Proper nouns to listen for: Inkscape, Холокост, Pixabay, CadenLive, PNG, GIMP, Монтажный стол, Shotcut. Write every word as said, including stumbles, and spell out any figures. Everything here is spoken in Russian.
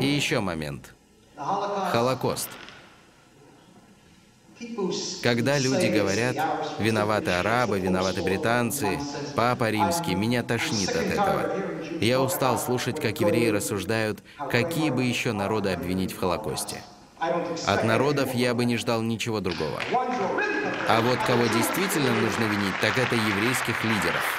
И еще момент. Холокост. Когда люди говорят, виноваты арабы, виноваты британцы, папа римский, меня тошнит от этого. Я устал слушать, как евреи рассуждают, какие бы еще народы обвинить в Холокосте. От народов я бы не ждал ничего другого. А вот кого действительно нужно винить, так это еврейских лидеров.